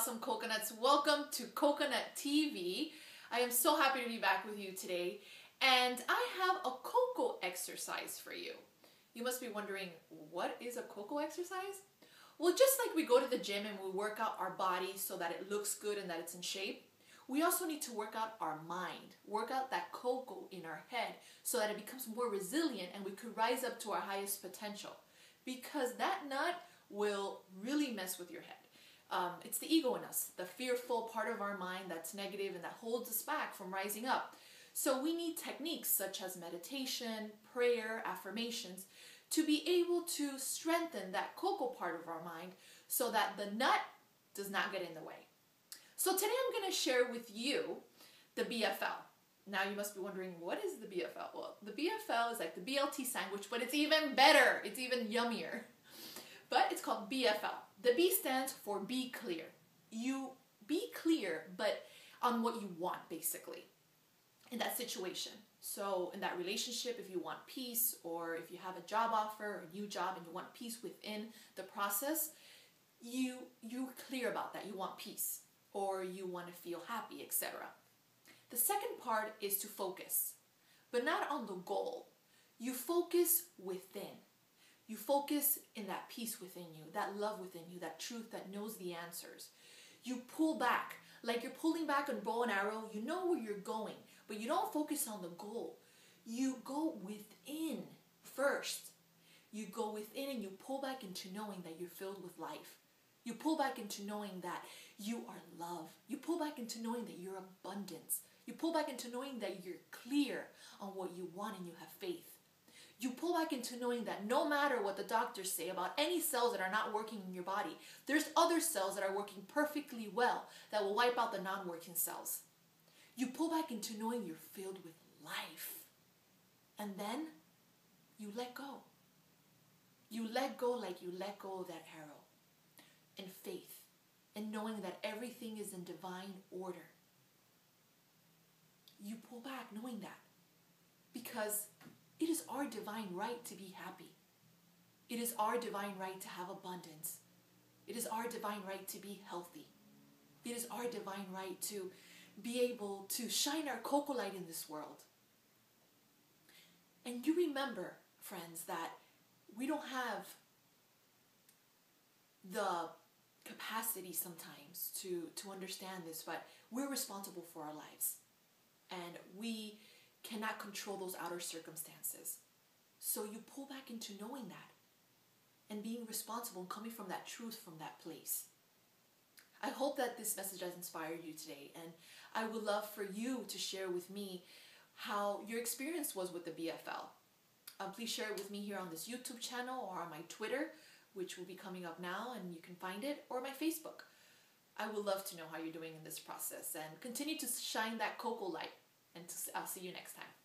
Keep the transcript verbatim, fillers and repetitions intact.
awesome coconuts. Welcome to Coconut T V. I am so happy to be back with you today, and I have a cocoa exercise for you. You must be wondering, what is a cocoa exercise? Well, just like we go to the gym and we work out our body so that it looks good and that it's in shape, we also need to work out our mind, work out that cocoa in our head so that it becomes more resilient and we could rise up to our highest potential, because that nut will really mess with your head. Um, it's the ego in us, the fearful part of our mind that's negative and that holds us back from rising up. So we need techniques such as meditation, prayer, affirmations to be able to strengthen that cocoa part of our mind so that the nut does not get in the way. So today I'm going to share with you the B F L. Now you must be wondering, what is the B F L? Well, the B F L is like the B L T sandwich, but it's even better. It's even yummier. But it's called B F L. The B stands for be clear. You be clear, but on what you want, basically, in that situation. So in that relationship, if you want peace, or if you have a job offer or a new job and you want peace within the process, you, you're clear about that. You want peace, or you want to feel happy, et cetera. The second part is to focus, but not on the goal. You focus within. You focus in that peace within you, that love within you, that truth that knows the answers. You pull back, like you're pulling back on bow and arrow. You know where you're going, but you don't focus on the goal. You go within first. You go within and you pull back into knowing that you're filled with life. You pull back into knowing that you are love. You pull back into knowing that you're abundance. You pull back into knowing that you're clear on what you want and you have faith. You pull back into knowing that no matter what the doctors say about any cells that are not working in your body, there's other cells that are working perfectly well that will wipe out the non-working cells. You pull back into knowing you're filled with life. And then you let go. You let go like you let go of that arrow. In faith. In knowing that everything is in divine order. You pull back knowing that. Because it is our divine right to be happy. It is our divine right to have abundance. It is our divine right to be healthy. It is our divine right to be able to shine our cocoa light in this world. And you remember, friends, that we don't have the capacity sometimes to, to understand this, but we're responsible for our lives. And we cannot control those outer circumstances. So you pull back into knowing that and being responsible and coming from that truth, from that place. I hope that this message has inspired you today, and I would love for you to share with me how your experience was with the B F L. Um, please share it with me here on this YouTube channel or on my Twitter, which will be coming up now and you can find it, or my Facebook. I would love to know how you're doing in this process, and continue to shine that cocoa light. And I'll see you next time.